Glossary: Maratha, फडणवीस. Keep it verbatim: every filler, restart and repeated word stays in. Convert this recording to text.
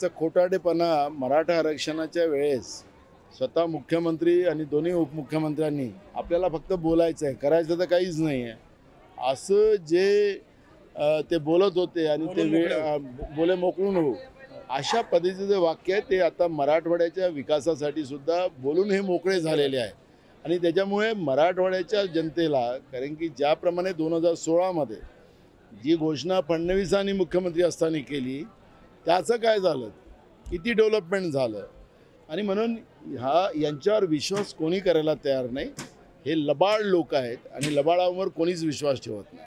त्यांचा खोटाडेपणा मराठा आरक्षणाच्या वेळेस स्वतः मुख्यमंत्री आणि दोन्ही उपमुख्यमंत्र्यांनी आपल्याला फक्त बोलायचं आहे, करायचं तर काहीच नाही आहे असं जे ते बोलत होते आणि ते बोले मोकळून हो अशा पद्धतीचे वाक्य आहे ते आता मराठवाड्याच्या विकासासाठी सुद्धा बोलून हे मोकळे झालेले आहे। आणि त्याच्यामुळे मराठवाड्याच्या जनतेला कारण की ज्याप्रमाणे दोन हजार सोळा मध्ये जी घोषणा फडणवीसांनी मुख्यमंत्री असताना केली त्याचं काय झालं, किती डेव्हलपमेंट झालं आणि म्हणून हा यांच्यावर विश्वास कोणी करायला तयार नाही। हे लबाड लोक आहेत आणि लबाडावर कोणीच विश्वास ठेवत नाही।